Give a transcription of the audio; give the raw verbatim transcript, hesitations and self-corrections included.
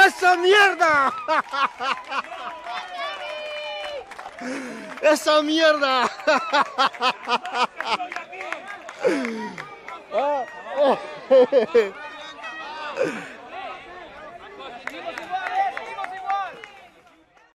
¡Esa mierda! ¡Esa mierda!